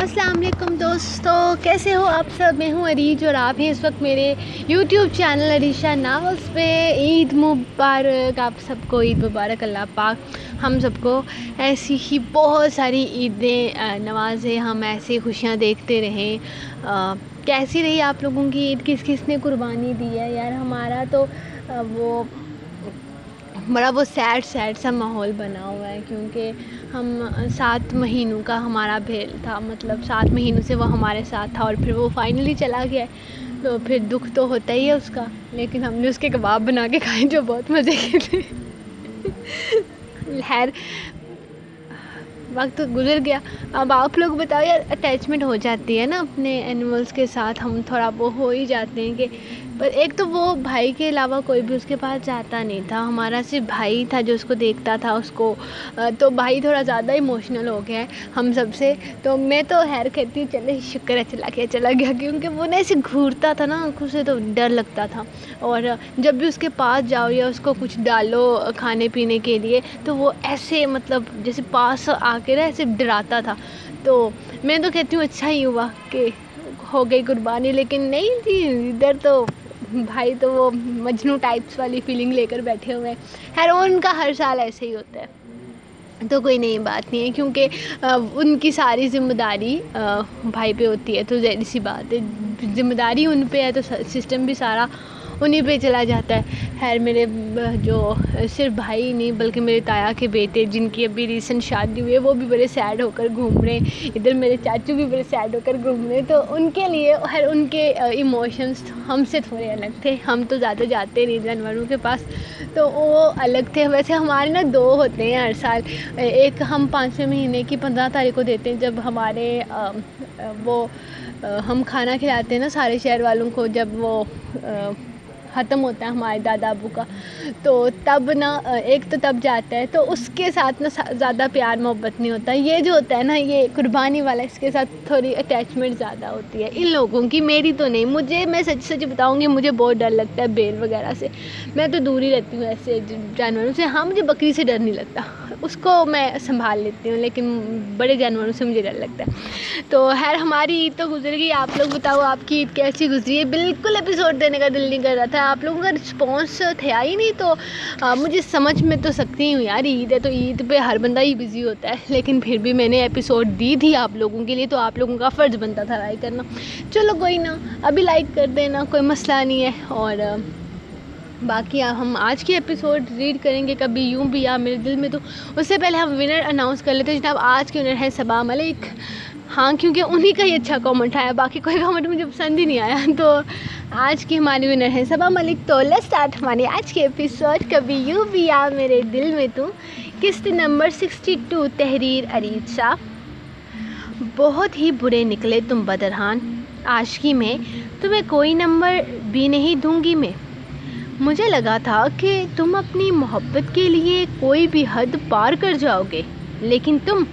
अस्सलाम वालेकुम दोस्तों, कैसे हो आप सब। मैं हूँ अरीज और आप हैं इस वक्त मेरे यूट्यूब चैनल अरीशा नावज़ पे। ईद मुबारक आप सबको, ईद मुबारक। अल्लाह पाक हम सबको ऐसी ही बहुत सारी ईदें नवाजे, हम ऐसी खुशियाँ देखते रहें। कैसी रही आप लोगों की ईद? किस किस ने कुर्बानी दी है? यार हमारा तो वो बड़ा वो सैड सा माहौल बना हुआ है, क्योंकि हम 7 महीनों का हमारा भेल था, मतलब 7 महीनों से वो हमारे साथ था और फिर वो फाइनली चला गया। तो फिर दुख तो होता ही है उसका, लेकिन हमने उसके कबाब बना के खाए जो बहुत मज़े के थे। खैर वक्त तो गुजर गया। अब आप लोग बताओ यार, अटैचमेंट हो जाती है ना अपने एनिमल्स के साथ, हम थोड़ा वो हो ही जाते हैं। कि पर एक तो वो भाई के अलावा कोई भी उसके पास जाता नहीं था, हमारा सिर्फ भाई था जो उसको देखता था उसको। तो भाई थोड़ा ज़्यादा इमोशनल हो गया है हम सब से। तो मैं तो हैर कहती हूँ चले शुक्र है चला गया, क्योंकि वो ना ऐसे घूरता था ना, आँखों से तो डर लगता था। और जब भी उसके पास जाओ या उसको कुछ डालो खाने पीने के लिए, तो वो ऐसे मतलब जैसे पास आके ना ऐसे डराता था। तो मैं तो कहती हूँ अच्छा ही हुआ कि हो गई कुर्बानी, लेकिन नहीं थी इधर तो भाई तो वो मजनू टाइप्स वाली फीलिंग लेकर बैठे हुए हैं। खैर उनका हर साल ऐसे ही होता है, तो कोई नई बात नहीं है, क्योंकि उनकी सारी जिम्मेदारी भाई पे होती है। तो जहरी सी बात है, जिम्मेदारी उन पे है तो सिस्टम भी सारा उन्हीं पे चला जाता है। खैर मेरे जो सिर्फ भाई नहीं बल्कि मेरे ताया के बेटे जिनकी अभी रिसेंट शादी हुई है, वो भी बड़े सैड होकर घूम रहे हैं। इधर मेरे चाचू भी बड़े सैड होकर घूम रहे हैं। तो उनके लिए और उनके इमोशंस हमसे थोड़े अलग थे, हम तो ज़्यादा जाते नहीं जानवरों के पास, तो वो अलग थे। वैसे हमारे ना 2 होते हैं हर साल, एक हम 5वें महीने की 15 तारीख को देते हैं, जब हमारे हम खाना खिलाते हैं ना सारे शहर वालों को, जब वो ख़त्म होता है हमारे दादा अबू का, तो तब ना एक तो तब जाता है, तो उसके साथ ना ज़्यादा प्यार मोहब्बत नहीं होता। ये जो होता है ना ये कुर्बानी वाला, इसके साथ थोड़ी अटैचमेंट ज़्यादा होती है इन लोगों की, मेरी तो नहीं। मुझे, मैं सच बताऊँगी, मुझे बहुत डर लगता है बेल वगैरह से, मैं तो दूर ही रहती हूँ ऐसे जानवरों से। हाँ मुझे बकरी से डर नहीं लगता, उसको मैं संभाल लेती हूँ, लेकिन बड़े जानवरों से मुझे डर लगता है। तो खैर हमारी ईद तो गुजर गई, आप लोग बताओ आपकी ईद कैसी गुजरी है। बिल्कुल एपिसोड देने का दिल नहीं कर रहा था, आप लोगों का रिस्पॉन्स था ही नहीं। तो मुझे समझ में तो सकती हूँ यार, ईद है तो ईद पे हर बंदा ही बिज़ी होता है, लेकिन फिर भी मैंने एपिसोड दी थी आप लोगों के लिए, तो आप लोगों का फ़र्ज़ बनता था लाइक करना। चलो कोई ना, अभी लाइक कर देना, कोई मसला नहीं है। और बाकी हम आज की एपिसोड रीड करेंगे कभी यूं भी आप मेरे दिल में तो। उससे पहले हम विनर अनाउंस कर लेते हैं। जनाब आज के विनर हैं सबा मलिक। हाँ क्योंकि उन्हीं का ही अच्छा कमेंट आया, बाकी कोई कमेंट मुझे पसंद ही नहीं आया। तो आज की हमारी विनर है सबा मलिक। तो लेट्स स्टार्ट हमारी आज की एपिसोड कभी यूं भी आप मेरे दिल में तू, किस्त नंबर 62, तहरीर अरीज शाह। बहुत ही बुरे निकले तुम बदरहान, आशिकी में तुम्हें कोई नंबर भी नहीं दूंगी मैं। मुझे लगा था कि तुम अपनी मोहब्बत के लिए कोई भी हद पार कर जाओगे, लेकिन तुम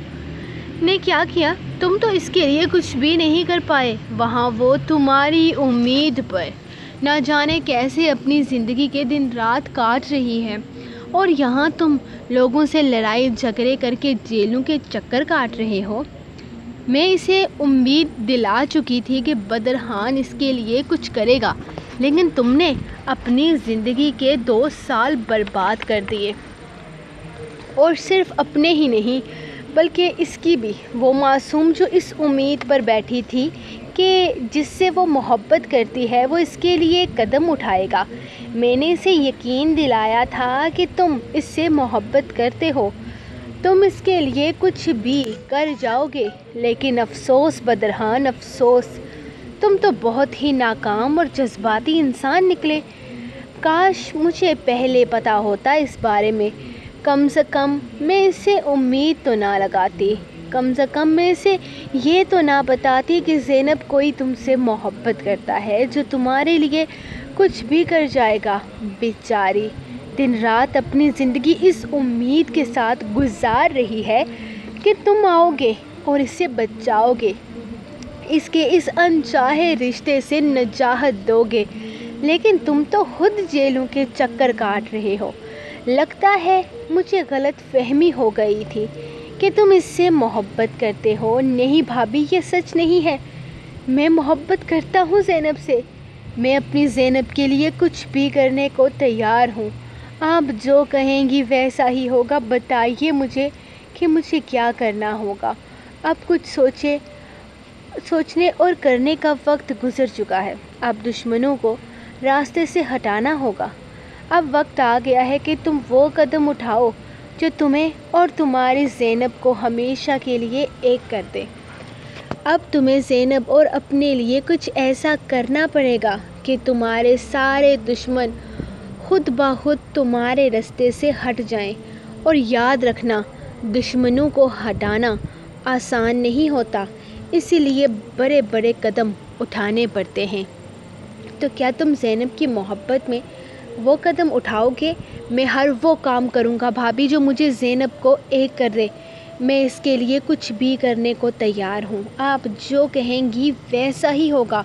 ने क्या किया, तुम तो इसके लिए कुछ भी नहीं कर पाए। वहाँ वो तुम्हारी उम्मीद पर ना जाने कैसे अपनी ज़िंदगी के दिन रात काट रही है, और यहाँ तुम लोगों से लड़ाई झगड़े करके जेलों के चक्कर काट रहे हो। मैं इसे उम्मीद दिला चुकी थी कि बदरहान इसके लिए कुछ करेगा, लेकिन तुमने अपनी ज़िंदगी के 2 साल बर्बाद कर दिए, और सिर्फ अपने ही नहीं बल्कि इसकी भी। वो मासूम जो इस उम्मीद पर बैठी थी कि जिससे वो मोहब्बत करती है वो इसके लिए कदम उठाएगा। मैंने इसे यकीन दिलाया था कि तुम इससे मोहब्बत करते हो, तुम इसके लिए कुछ भी कर जाओगे, लेकिन अफ़सोस बदरहान अफ़सोस, तुम तो बहुत ही नाकाम और जज्बाती इंसान निकले। काश मुझे पहले पता होता इस बारे में, कम से कम मैं इसे उम्मीद तो ना लगाती, कम से कम मैं इसे ये तो ना बताती कि ज़ैनब कोई तुमसे मोहब्बत करता है जो तुम्हारे लिए कुछ भी कर जाएगा। बेचारी दिन रात अपनी ज़िंदगी इस उम्मीद के साथ गुजार रही है कि तुम आओगे और इसे बचाओगे, इसके इस अनचाहे रिश्ते से नजात दोगे, लेकिन तुम तो खुद जेलों के चक्कर काट रहे हो। लगता है मुझे गलत फहमी हो गई थी कि तुम इससे मोहब्बत करते हो। नहीं भाभी, ये सच नहीं है। मैं मोहब्बत करता हूँ ज़ैनब से। मैं अपनी ज़ैनब के लिए कुछ भी करने को तैयार हूँ। आप जो कहेंगी वैसा ही होगा। बताइए मुझे कि मुझे क्या करना होगा। अब कुछ सोचने और करने का वक्त गुजर चुका है। अब दुश्मनों को रास्ते से हटाना होगा। अब वक्त आ गया है कि तुम वो कदम उठाओ जो तुम्हें और तुम्हारी ज़ैनब को हमेशा के लिए एक कर दे। अब तुम्हें ज़ैनब और अपने लिए कुछ ऐसा करना पड़ेगा कि तुम्हारे सारे दुश्मन खुद ब खुद तुम्हारे रास्ते से हट जाएं। और याद रखना, दुश्मनों को हटाना आसान नहीं होता, इसीलिए बड़े बड़े कदम उठाने पड़ते हैं। तो क्या तुम ज़ैनब की मोहब्बत में वो कदम उठाओगे? मैं हर वो काम करूँगा भाभी जो मुझे ज़ैनब को एक कर दे। मैं इसके लिए कुछ भी करने को तैयार हूँ। आप जो कहेंगी वैसा ही होगा।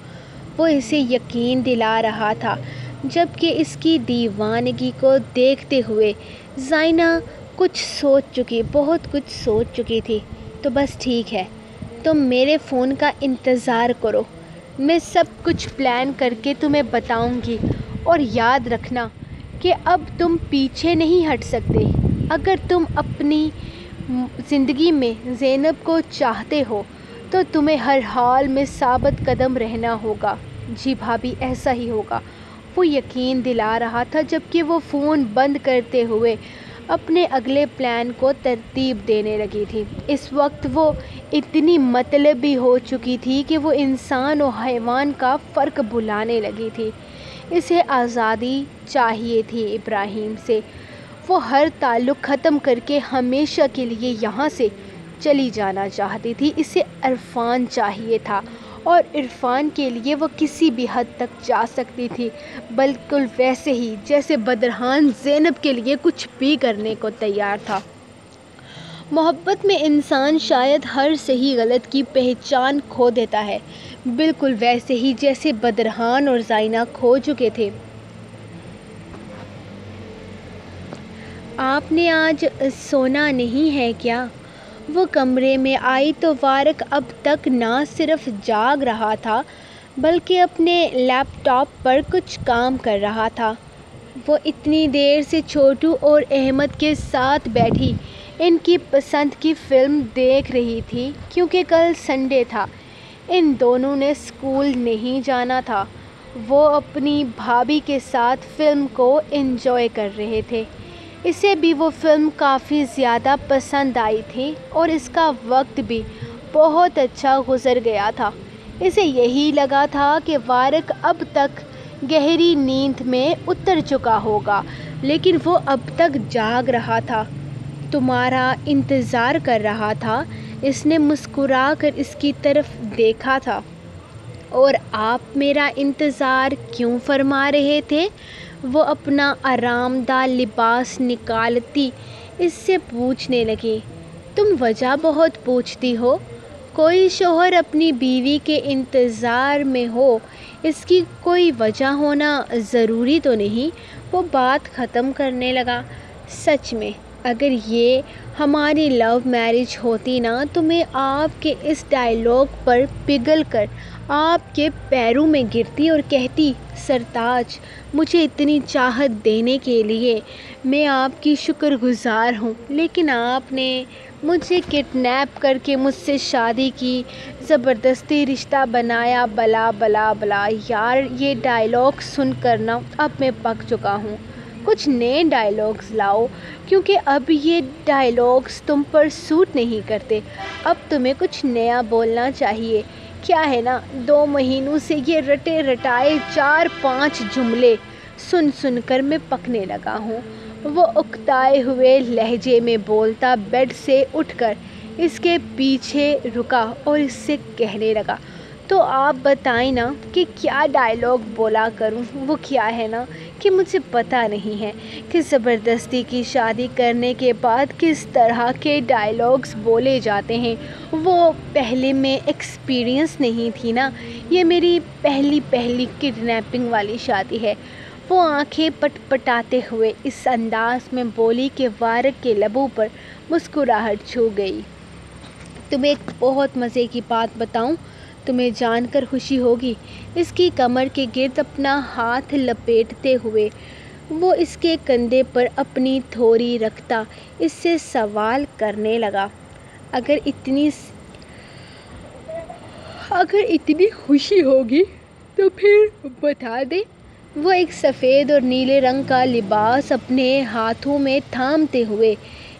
वो इसे यकीन दिला रहा था, जबकि इसकी दीवानगी को देखते हुए ज़ैना बहुत कुछ सोच चुकी थी। तो बस ठीक है, तुम मेरे फ़ोन का इंतज़ार करो। मैं सब कुछ प्लान करके तुम्हें बताऊँगी। और याद रखना कि अब तुम पीछे नहीं हट सकते। अगर तुम अपनी ज़िंदगी में ज़ैनब को चाहते हो तो तुम्हें हर हाल में साबित कदम रहना होगा। जी भाभी, ऐसा ही होगा, वो यकीन दिला रहा था, जबकि वो फ़ोन बंद करते हुए अपने अगले प्लान को तरतीब देने लगी थी। इस वक्त वो इतनी मतलबी हो चुकी थी कि वो इंसान और हैवान का फ़र्क भुलाने लगी थी। इसे आज़ादी चाहिए थी इब्राहिम से। वो हर ताल्लुक़ ख़त्म करके हमेशा के लिए यहाँ से चली जाना चाहती थी। इसे इरफान चाहिए था, और इरफान के लिए वो किसी भी हद तक जा सकती थी, बिल्कुल वैसे ही जैसे बदरहान ज़ैनब के लिए कुछ भी करने को तैयार था। मोहब्बत में इंसान शायद हर सही गलत की पहचान खो देता है, बिल्कुल वैसे ही जैसे बदरहान और ज़ैना खो चुके थे। आपने आज सोना नहीं है क्या? वो कमरे में आई तो वारिक अब तक ना सिर्फ जाग रहा था बल्कि अपने लैपटॉप पर कुछ काम कर रहा था। वो इतनी देर से छोटू और अहमद के साथ बैठी इनकी पसंद की फ़िल्म देख रही थी, क्योंकि कल संडे था। इन दोनों ने स्कूल नहीं जाना था। वो अपनी भाभी के साथ फ़िल्म को एंजॉय कर रहे थे। इसे भी वो फ़िल्म काफ़ी ज़्यादा पसंद आई थी और इसका वक्त भी बहुत अच्छा गुजर गया था। इसे यही लगा था कि वारिक अब तक गहरी नींद में उतर चुका होगा, लेकिन वो अब तक जाग रहा था, तुम्हारा इंतज़ार कर रहा था। इसने मुस्कुरा कर इसकी तरफ देखा था। और आप मेरा इंतज़ार क्यों फरमा रहे थे? वो अपना आरामदार लिबास निकालती इससे पूछने लगी। तुम वजह बहुत पूछती हो। कोई शोहर अपनी बीवी के इंतज़ार में हो, इसकी कोई वजह होना ज़रूरी तो नहीं। वो बात ख़त्म करने लगा। सच में अगर ये हमारी लव मैरिज होती ना, तो मैं आपके इस डायलॉग पर पिघल कर आपके पैरों में गिरती और कहती, सरताज, मुझे इतनी चाहत देने के लिए मैं आपकी शुक्रगुजार हूँ, लेकिन आपने मुझे किडनैप करके मुझसे शादी की, ज़बरदस्ती रिश्ता बनाया, बला बला बला। यार, ये डायलॉग सुनकर ना अब मैं पक चुका हूँ। कुछ नए डायलॉग्स लाओ, क्योंकि अब ये डायलॉग्स तुम पर सूट नहीं करते। अब तुम्हें कुछ नया बोलना चाहिए। क्या है ना, 2 महीनों से ये रटे रटाए 4-5 जुमले सुन कर मैं पकने लगा हूँ। वो उकताए हुए लहजे में बोलता बेड से उठकर इसके पीछे रुका और इससे कहने लगा, तो आप बताएं ना कि क्या डायलॉग बोला करूं। वो क्या है ना कि मुझे पता नहीं है कि ज़बरदस्ती की शादी करने के बाद किस तरह के डायलॉग्स बोले जाते हैं। वो पहले में एक्सपीरियंस नहीं थी ना। ये मेरी पहली किडनैपिंग वाली शादी है। वो आंखें पटपटाते हुए इस अंदाज़ में बोली कि वारिक के लबों पर मुस्कुराहट छू गई। तुम्हें एक बहुत मज़े की बात बताऊं, तुम्हें जानकर खुशी होगी। इसकी कमर के गिर्द अपना हाथ लपेटते हुए वो इसके कंधे पर अपनी थोड़ी रखता इससे सवाल करने लगा, अगर इतनी खुशी होगी तो फिर बता दे। वो एक सफ़ेद और नीले रंग का लिबास अपने हाथों में थामते हुए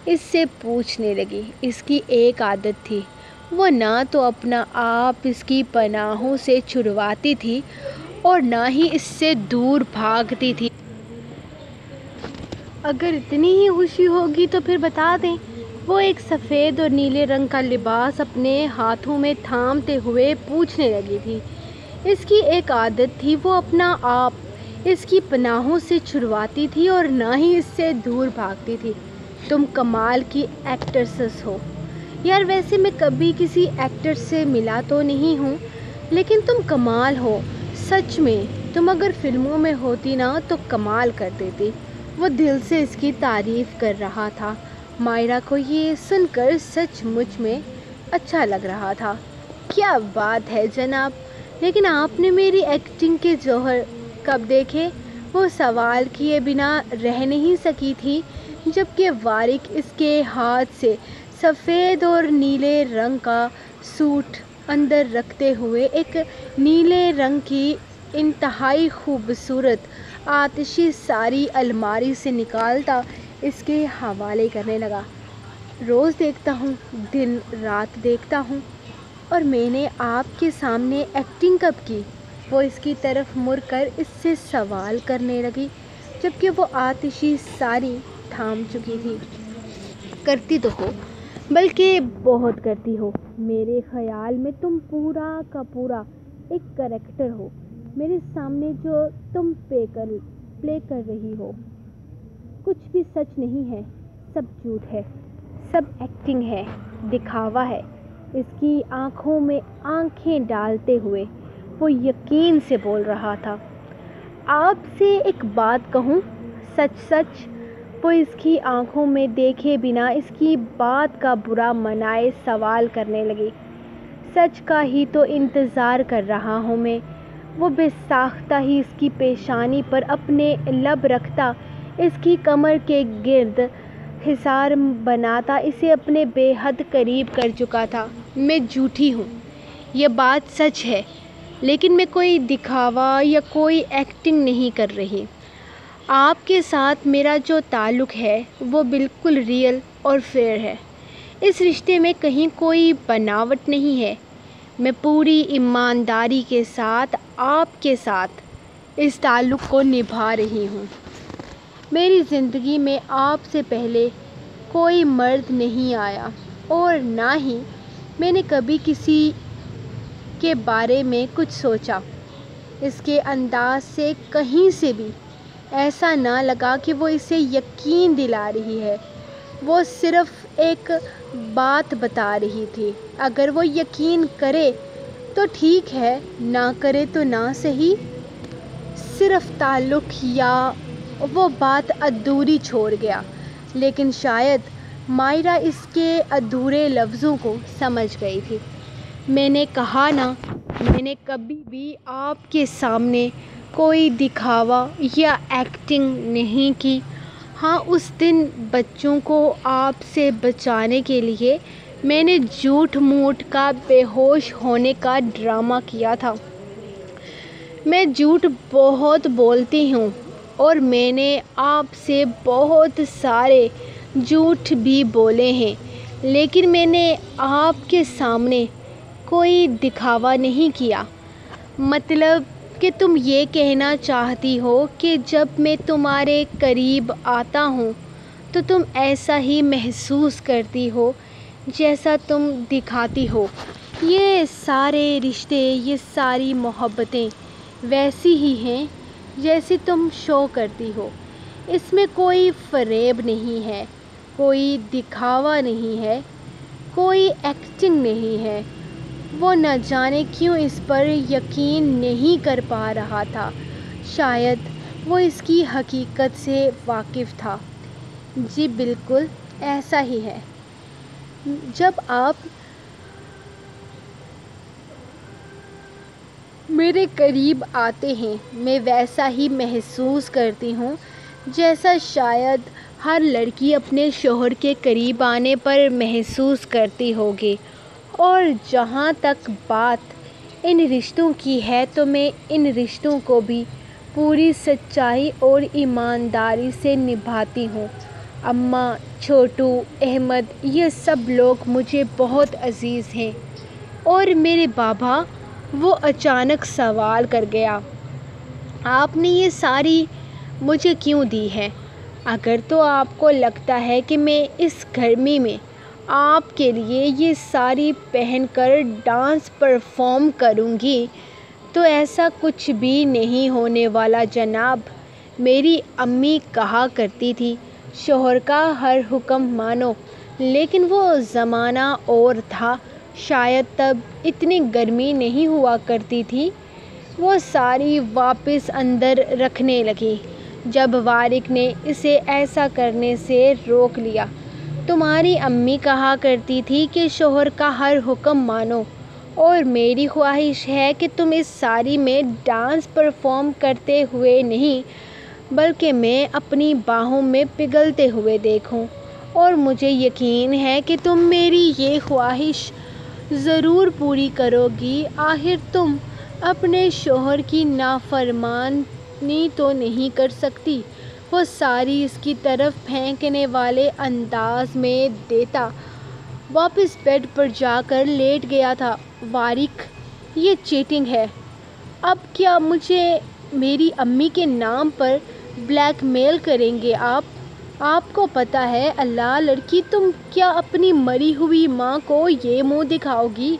इससे पूछने लगी। इसकी एक आदत थी, वो ना तो अपना आप इसकी पनाहों से छुड़वाती थी और ना ही इससे दूर भागती थी। अगर इतनी ही खुशी होगी तो फिर बता दें। वो एक सफ़ेद और नीले रंग का लिबास अपने हाथों में थामते हुए पूछने लगी थी। इसकी एक आदत थी, वो अपना आप इसकी पनाहों से छुड़वाती थी और ना ही इससे दूर भागती थी। तुम कमाल की एक्ट्रेस हो यार। वैसे मैं कभी किसी एक्टर से मिला तो नहीं हूँ, लेकिन तुम कमाल हो सच में। तुम अगर फिल्मों में होती ना तो कमाल कर देती। वो दिल से इसकी तारीफ़ कर रहा था। मायरा को ये सुनकर सचमुच में अच्छा लग रहा था। क्या बात है जनाब, लेकिन आपने मेरी एक्टिंग के जौहर कब देखे? वो सवाल किए बिना रह नहीं सकी थी, जबकि वारिक इसके हाथ से सफ़ेद और नीले रंग का सूट अंदर रखते हुए एक नीले रंग की इंतहाई खूबसूरत आतिशी सारी अलमारी से निकालता इसके हवाले करने लगा। रोज़ देखता हूँ, दिन रात देखता हूँ, और मैंने आपके सामने एक्टिंग कब की? वो इसकी तरफ मुड़कर इससे सवाल करने लगी, जबकि वो आतिशी सारी थाम चुकी थी। करती तो हो, बल्कि बहुत करती हो। मेरे ख़्याल में तुम पूरा का पूरा एक करैक्टर हो मेरे सामने जो तुम प्ले कर रही हो। कुछ भी सच नहीं है, सब झूठ है, सब एक्टिंग है, दिखावा है। इसकी आंखों में आंखें डालते हुए वो यकीन से बोल रहा था। आपसे एक बात कहूँ, सच सच। वो इसकी आंखों में देखे बिना इसकी बात का बुरा मनाए सवाल करने लगी। सच का ही तो इंतज़ार कर रहा हूँ मैं। वो बेसाख्ता ही इसकी पेशानी पर अपने लब रखता, इसकी कमर के गिर्द हिसार बनाता इसे अपने बेहद करीब कर चुका था। मैं झूठी हूँ, यह बात सच है, लेकिन मैं कोई दिखावा या कोई एक्टिंग नहीं कर रही। आपके साथ मेरा जो ताल्लुक़ है वो बिल्कुल रियल और फेयर है। इस रिश्ते में कहीं कोई बनावट नहीं है। मैं पूरी ईमानदारी के साथ आपके साथ इस ताल्लुक़ को निभा रही हूँ। मेरी ज़िंदगी में आपसे पहले कोई मर्द नहीं आया और ना ही मैंने कभी किसी के बारे में कुछ सोचा। इसके अंदाज से कहीं से भी ऐसा ना लगा कि वो इसे यकीन दिला रही है। वो सिर्फ़ एक बात बता रही थी। अगर वो यकीन करे तो ठीक है, ना करे तो ना सही, सिर्फ़ ताल्लुक़ या वो बात अधूरी छोड़ गया। लेकिन शायद मायरा इसके अधूरे लफ्ज़ों को समझ गई थी। मैंने कहा ना, मैंने कभी भी आपके सामने कोई दिखावा या एक्टिंग नहीं की। हाँ, उस दिन बच्चों को आपसे बचाने के लिए मैंने झूठ मूठ का बेहोश होने का ड्रामा किया था। मैं झूठ बहुत बोलती हूँ और मैंने आपसे बहुत सारे झूठ भी बोले हैं, लेकिन मैंने आपके सामने कोई दिखावा नहीं किया। मतलब कि तुम ये कहना चाहती हो कि जब मैं तुम्हारे करीब आता हूँ तो तुम ऐसा ही महसूस करती हो जैसा तुम दिखाती हो। ये सारे रिश्ते, ये सारी मोहब्बतें वैसी ही हैं जैसी तुम शो करती हो। इसमें कोई फरेब नहीं है, कोई दिखावा नहीं है, कोई एक्टिंग नहीं है। वो न जाने क्यों इस पर यकीन नहीं कर पा रहा था। शायद वो इसकी हकीकत से वाकिफ़ था। जी बिल्कुल ऐसा ही है। जब आप मेरे करीब आते हैं मैं वैसा ही महसूस करती हूँ जैसा शायद हर लड़की अपने शोहर के करीब आने पर महसूस करती होगी। और जहाँ तक बात इन रिश्तों की है तो मैं इन रिश्तों को भी पूरी सच्चाई और ईमानदारी से निभाती हूँ। अम्मा, छोटू, अहमद ये सब लोग मुझे बहुत अजीज़ हैं। और मेरे बाबा, वो अचानक सवाल कर गया, आपने ये सारी मुझे क्यों दी है? अगर तो आपको लगता है कि मैं इस गर्मी में आपके लिए ये साड़ी पहनकर डांस परफॉर्म करूंगी तो ऐसा कुछ भी नहीं होने वाला जनाब। मेरी अम्मी कहा करती थी शोहर का हर हुक्म मानो, लेकिन वो ज़माना और था, शायद तब इतनी गर्मी नहीं हुआ करती थी। वो साड़ी वापस अंदर रखने लगी जब वारिक ने इसे ऐसा करने से रोक लिया। तुम्हारी अम्मी कहा करती थी कि शोहर का हर हुक्म मानो और मेरी ख्वाहिश है कि तुम इस साड़ी में डांस परफॉर्म करते हुए नहीं बल्कि मैं अपनी बाहों में पिघलते हुए देखूं। और मुझे यकीन है कि तुम मेरी ये ख्वाहिश ज़रूर पूरी करोगी। आखिर तुम अपने शोहर की नाफरमानी तो नहीं कर सकती। वो सारी इसकी तरफ फेंकने वाले अंदाज में देता वापस बेड पर जाकर लेट गया था। वारिक, ये चीटिंग है। अब क्या मुझे मेरी अम्मी के नाम पर ब्लैकमेल करेंगे आप? आपको पता है अल्लाह, लड़की तुम क्या अपनी मरी हुई माँ को ये मुंह दिखाओगी?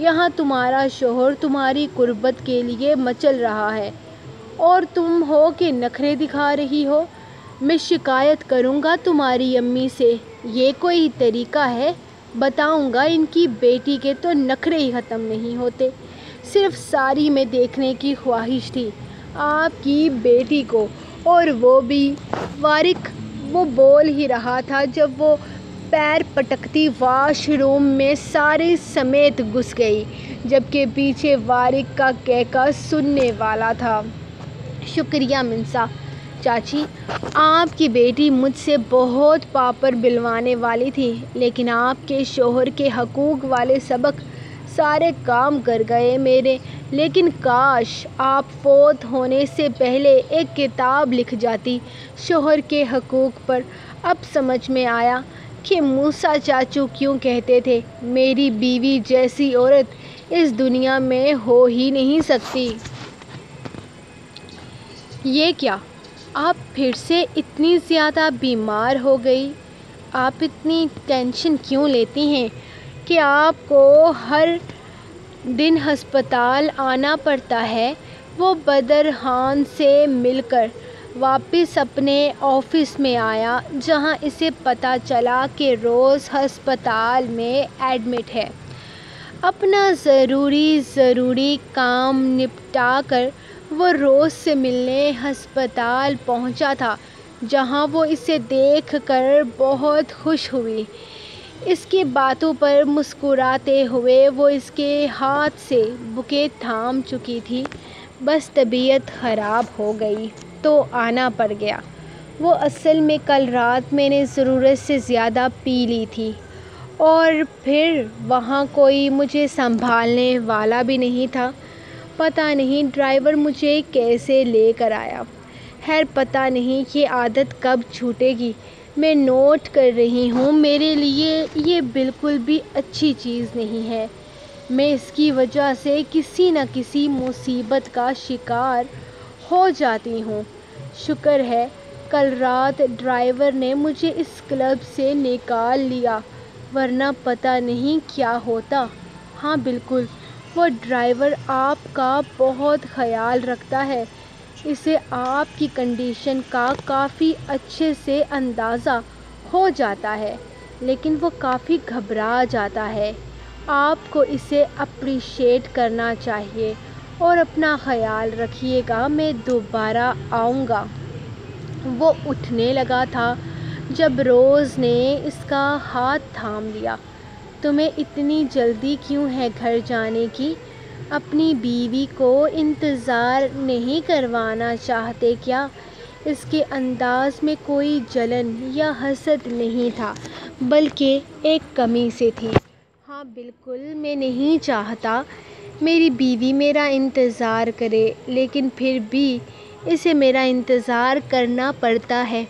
यहाँ तुम्हारा शोहर तुम्हारी कुर्बत के लिए मचल रहा है और तुम हो के नखरे दिखा रही हो। मैं शिकायत करूँगा तुम्हारी अम्मी से, ये कोई तरीका है? बताऊँगा, इनकी बेटी के तो नखरे ही ख़त्म नहीं होते। सिर्फ साड़ी में देखने की ख्वाहिश थी आपकी बेटी को, और वो भी। वारिक वो बोल ही रहा था जब वो पैर पटकती वाशरूम में सारे समेत घुस गई, जबकि पीछे वारिक का कहका सुनने वाला था। शुक्रिया मिन्सा चाची, आपकी बेटी मुझसे बहुत पापर बिलवाने वाली थी, लेकिन आपके शोहर के हकूक़ वाले सबक सारे काम कर गए मेरे। लेकिन काश आप फौत होने से पहले एक किताब लिख जाती शोहर के हकूक़ पर। अब समझ में आया कि मूसा चाचू क्यों कहते थे मेरी बीवी जैसी औरत इस दुनिया में हो ही नहीं सकती। ये क्या, आप फिर से इतनी ज़्यादा बीमार हो गई? आप इतनी टेंशन क्यों लेती हैं कि आपको हर दिन हस्पताल आना पड़ता है? वो बदरहान से मिलकर वापस अपने ऑफिस में आया जहां इसे पता चला कि रोज़ हस्पताल में एडमिट है। अपना ज़रूरी काम निपटा कर वो रोज़ से मिलने हस्पताल पहुंचा था, जहां वो इसे देखकर बहुत खुश हुई। इसकी बातों पर मुस्कुराते हुए वो इसके हाथ से बुके थाम चुकी थी, बस तबीयत ख़राब हो गई तो आना पड़ गया। वो असल में कल रात मैंने ज़रूरत से ज़्यादा पी ली थी और फिर वहाँ कोई मुझे संभालने वाला भी नहीं था। पता नहीं ड्राइवर मुझे कैसे लेकर आया। खैर, पता नहीं ये आदत कब छूटेगी। मैं नोट कर रही हूँ, मेरे लिए ये बिल्कुल भी अच्छी चीज़ नहीं है। मैं इसकी वजह से किसी न किसी मुसीबत का शिकार हो जाती हूँ। शुक्र है कल रात ड्राइवर ने मुझे इस क्लब से निकाल लिया, वरना पता नहीं क्या होता। हाँ बिल्कुल, वो ड्राइवर आपका बहुत ख्याल रखता है, इसे आपकी कंडीशन का काफ़ी अच्छे से अंदाज़ा हो जाता है, लेकिन वो काफ़ी घबरा जाता है। आपको इसे अप्रिशिएट करना चाहिए और अपना ख्याल रखिएगा, मैं दोबारा आऊँगा। वो उठने लगा था जब रोज़ ने इसका हाथ थाम लिया। तुम्हें इतनी जल्दी क्यों है घर जाने की? अपनी बीवी को इंतज़ार नहीं करवाना चाहते क्या? इसके अंदाज़ में कोई जलन या हसद नहीं था, बल्कि एक कमी से थी। हाँ बिल्कुल, मैं नहीं चाहता मेरी बीवी मेरा इंतज़ार करे, लेकिन फिर भी इसे मेरा इंतज़ार करना पड़ता है।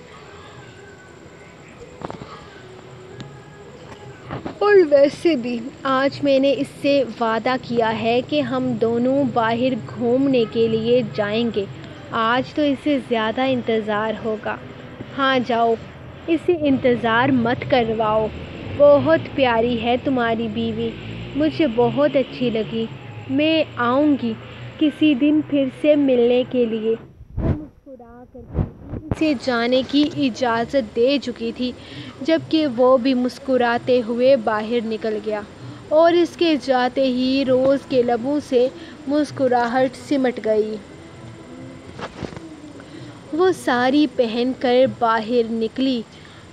और वैसे भी आज मैंने इससे वादा किया है कि हम दोनों बाहर घूमने के लिए जाएंगे। आज तो इसे ज़्यादा इंतज़ार होगा। हाँ जाओ, इसे इंतज़ार मत करवाओ। बहुत प्यारी है तुम्हारी बीवी, मुझे बहुत अच्छी लगी। मैं आऊँगी किसी दिन फिर से मिलने के लिए। मुस्कुरा कर इसे जाने की इजाज़त दे चुकी थी, जबकि वो भी मुस्कुराते हुए बाहर निकल गया। और इसके जाते ही रोज़ के लबों से मुस्कुराहट सिमट गई। वो साड़ी पहन कर बाहर निकली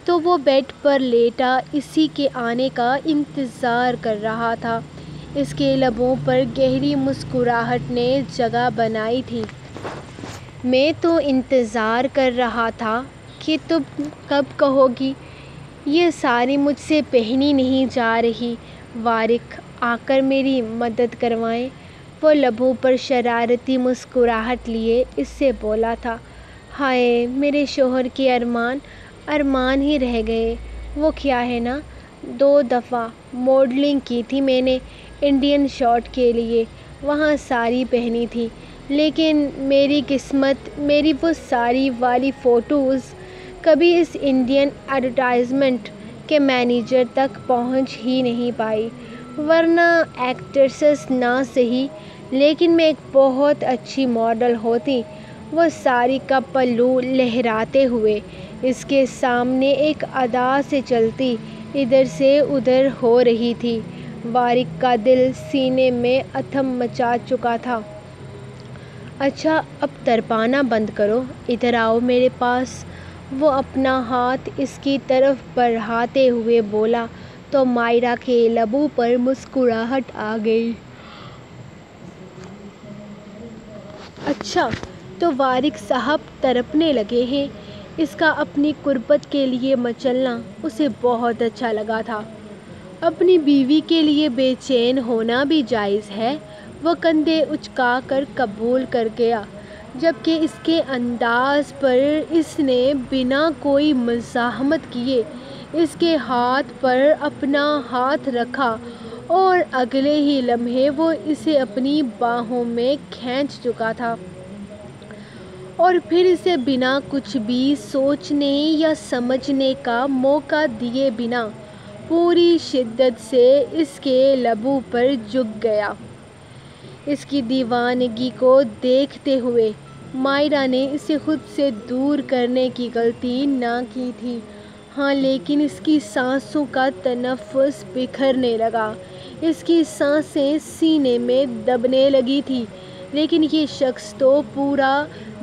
तो वो बेड पर लेटा इसी के आने का इंतज़ार कर रहा था। इसके लबों पर गहरी मुस्कुराहट ने जगह बनाई थी। मैं तो इंतज़ार कर रहा था कि तुम कब कहोगी ये साड़ी मुझसे पहनी नहीं जा रही, वारिक आकर मेरी मदद करवाएं। वो लबों पर शरारती मुस्कुराहट लिए इससे बोला था। हाय मेरे शोहर के अरमान अरमान ही रह गए। वो क्या है ना, 2 दफ़ा मॉडलिंग की थी मैंने इंडियन शॉट के लिए, वहाँ साड़ी पहनी थी, लेकिन मेरी किस्मत, मेरी वो साड़ी वाली फ़ोटोज़ कभी इस इंडियन एडवर्टाइजमेंट के मैनेजर तक पहुँच ही नहीं पाई। वरना एक्ट्रेसेस ना सही, लेकिन मैं एक बहुत अच्छी मॉडल होती। वो साड़ी का पल्लू लहराते हुए इसके सामने एक अदा से चलती इधर से उधर हो रही थी। वारिक का दिल सीने में अथम मचा चुका था। अच्छा अब तरपाना बंद करो, इधर आओ मेरे पास। वो अपना हाथ इसकी तरफ बढ़ाते हुए बोला तो मायरा के लबों पर मुस्कुराहट आ गई। अच्छा तो वारिक साहब तरपने लगे हैं। इसका अपनी कुर्बत के लिए मचलना उसे बहुत अच्छा लगा था। अपनी बीवी के लिए बेचैन होना भी जायज़ है। वह कंधे उचका कर कबूल कर गया, जबकि इसके अंदाज़ पर इसने बिना कोई मज़ाहमत किए इसके हाथ पर अपना हाथ रखा और अगले ही लम्हे वो इसे अपनी बाहों में खींच चुका था। और फिर इसे बिना कुछ भी सोचने या समझने का मौका दिए बिना पूरी शिद्दत से इसके लबों पर झुक गया। इसकी दीवानगी को देखते हुए मायरा ने इसे खुद से दूर करने की गलती ना की थी। हाँ लेकिन इसकी सांसों का तनफ़ुस बिखरने लगा। इसकी सांसें सीने में दबने लगी थी, लेकिन ये शख्स तो पूरा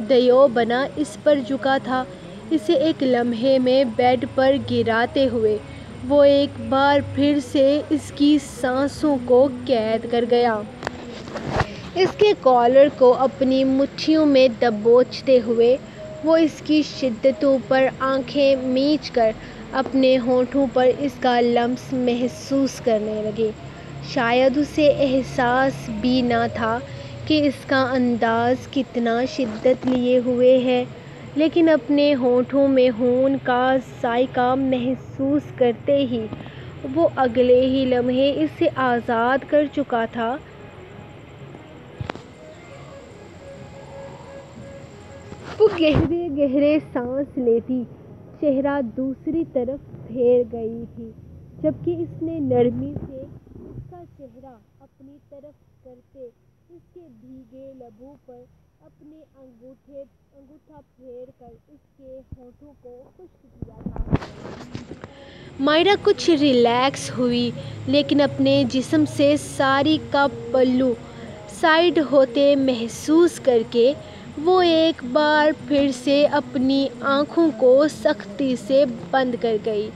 दयो बना इस पर झुका था। इसे एक लम्हे में बेड पर गिराते हुए वो एक बार फिर से इसकी सांसों को कैद कर गया। इसके कॉलर को अपनी मुट्ठियों में दबोचते हुए वो इसकी शिद्दतों पर आंखें मीच कर अपने होठों पर इसका लम्स महसूस करने लगे। शायद उसे एहसास भी ना था कि इसका अंदाज़ कितना शिद्दत लिए हुए है, लेकिन अपने होठों में खून का जायका महसूस करते ही वो अगले ही लम्हे इसे आज़ाद कर चुका था। वो गहरे गहरे सांस लेती चेहरा दूसरी तरफ फेर गई थी, जबकि इसने नरमी से इसका चेहरा अपनी तरफ करते इसके भीगे लबों पर अपने अंगूठा फेर कर इसके होठों को खुश्क किया था। मायरा कुछ रिलैक्स हुई, लेकिन अपने जिस्म से साड़ी का पल्लू साइड होते महसूस करके वो एक बार फिर से अपनी आँखों को सख्ती से बंद कर गई।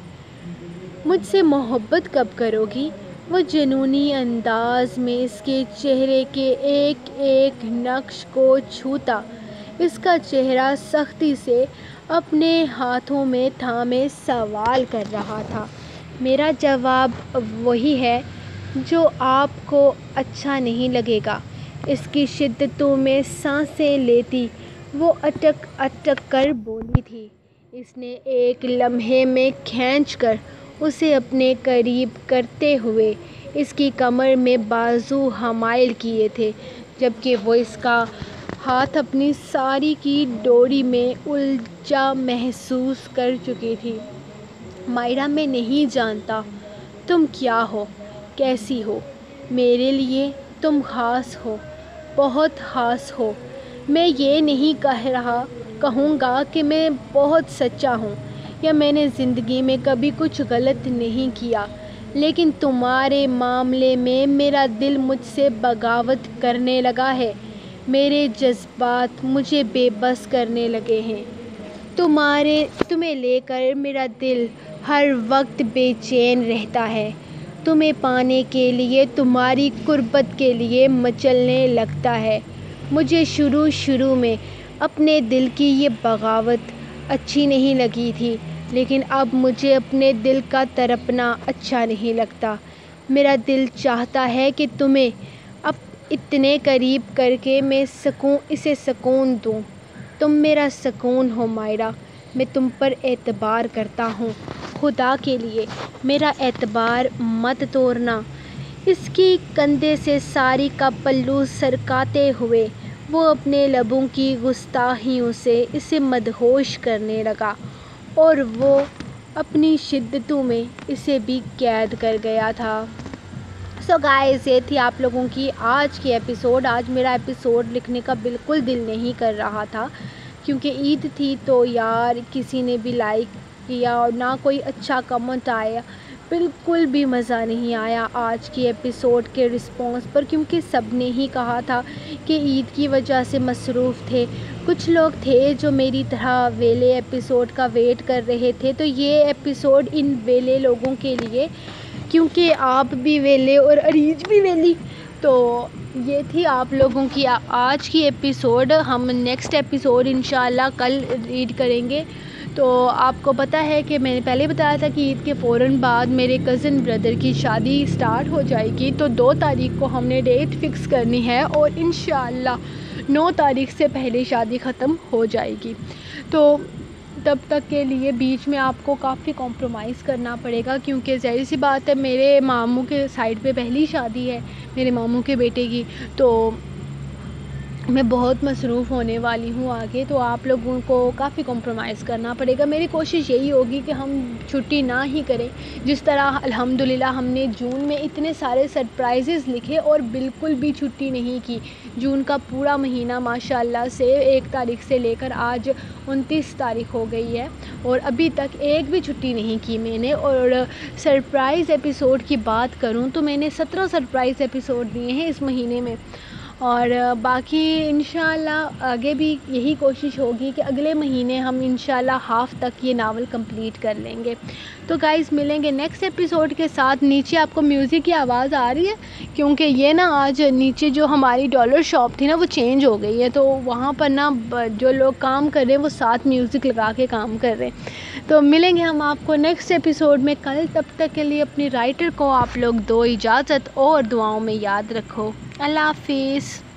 मुझसे मोहब्बत कब करोगी? वो जुनूनी अंदाज में इसके चेहरे के एक एक नक्श को छूता। इसका चेहरा सख्ती से अपने हाथों में थामे सवाल कर रहा था, मेरा जवाब वही है जो आपको अच्छा नहीं लगेगा। इसकी शिद्दतों में सांसें लेती वो अटक अटक कर बोली थी। इसने एक लम्हे में खींचकर उसे अपने करीब करते हुए इसकी कमर में बाजू हमायल किए थे, जबकि वो इसका हाथ अपनी साड़ी की डोरी में उलझा महसूस कर चुकी थी। मायरा, मैं नहीं जानता तुम क्या हो, कैसी हो, मेरे लिए तुम खास हो, बहुत खास हो। मैं ये नहीं कहूँगा कि मैं बहुत सच्चा हूँ या मैंने ज़िंदगी में कभी कुछ गलत नहीं किया, लेकिन तुम्हारे मामले में मेरा दिल मुझसे बगावत करने लगा है। मेरे जज्बात मुझे बेबस करने लगे हैं। तुम्हें लेकर मेरा दिल हर वक्त बेचैन रहता है। तुम्हें पाने के लिए, तुम्हारी कुर्बत के लिए मचलने लगता है। मुझे शुरू में अपने दिल की ये बगावत अच्छी नहीं लगी थी, लेकिन अब मुझे अपने दिल का तड़पना अच्छा नहीं लगता। मेरा दिल चाहता है कि तुम्हें अब इतने करीब करके मैं इसे सुकून दूँ। तुम मेरा सुकून हो मायरा, मैं तुम पर एतबार करता हूँ। खुदा के लिए मेरा एतबार मत तोड़ना। इसकी कंधे से साड़ी का पल्लू सरकाते हुए वो अपने लबों की गुस्ताखियों से इसे मदहोश करने लगा, और वो अपनी शिद्दतों में इसे भी कैद कर गया था। सो गाइस, ये थी आप लोगों की आज की एपिसोड। आज मेरा एपिसोड लिखने का बिल्कुल दिल नहीं कर रहा था, क्योंकि ईद थी तो यार किसी ने भी लाइक किया और ना कोई अच्छा कमेंट आया। बिल्कुल भी मज़ा नहीं आया आज की एपिसोड के रिस्पॉन्स पर, क्योंकि सब ने ही कहा था कि ईद की वजह से मसरूफ़ थे। कुछ लोग थे जो मेरी तरह वेले एपिसोड का वेट कर रहे थे, तो ये एपिसोड इन वेले लोगों के लिए, क्योंकि आप भी वेले और अरीज भी वेली। तो ये थी आप लोगों की आज की एपिसोड। हम नेक्स्ट एपिसोड इंशाल्लाह कल रीड करेंगे। तो आपको पता है कि मैंने पहले बताया था कि ईद के फ़ौरन बाद मेरे कज़न ब्रदर की शादी स्टार्ट हो जाएगी, तो 2 तारीख को हमने डेट फिक्स करनी है और इंशाल्लाह 9 तारीख से पहले शादी ख़त्म हो जाएगी। तो तब तक के लिए बीच में आपको काफ़ी कॉम्प्रोमाइज़ करना पड़ेगा, क्योंकि ज़ाहिर सी बात है मेरे मामू के साइड पे पहली शादी है मेरे मामू के बेटे की, तो मैं बहुत मसरूफ़ होने वाली हूँ आगे। तो आप लोगों को काफ़ी कॉम्प्रोमाइज़ करना पड़ेगा। मेरी कोशिश यही होगी कि हम छुट्टी ना ही करें, जिस तरह अल्हम्दुलिल्लाह हमने जून में इतने सारे सरप्राइजेज़ लिखे और बिल्कुल भी छुट्टी नहीं की। जून का पूरा महीना माशाल्लाह से 1 तारीख से लेकर आज 29 तारीख हो गई है और अभी तक एक भी छुट्टी नहीं की मैंने। और सरप्राइज़ एपिसोड की बात करूँ तो मैंने 17 सरप्राइज़ एपिसोड दिए हैं इस महीने में, और बाकी इंशाल्लाह आगे भी यही कोशिश होगी कि अगले महीने हम इंशाल्लाह हाफ़ तक ये नावल कंप्लीट कर लेंगे। तो गाइज़, मिलेंगे नेक्स्ट एपिसोड के साथ। नीचे आपको म्यूज़िक की आवाज़ आ रही है, क्योंकि ये ना आज नीचे जो हमारी डॉलर शॉप थी ना वो चेंज हो गई है, तो वहाँ पर ना जो लोग काम कर रहे हैं वो साथ म्यूज़िक लगा के काम कर रहे हैं। तो मिलेंगे हम आपको नेक्स्ट एपिसोड में कल। तब तक के लिए अपने राइटर को आप लोग दो इजाज़त और दुआओं में याद रखो। अल्लाह हाफिज़।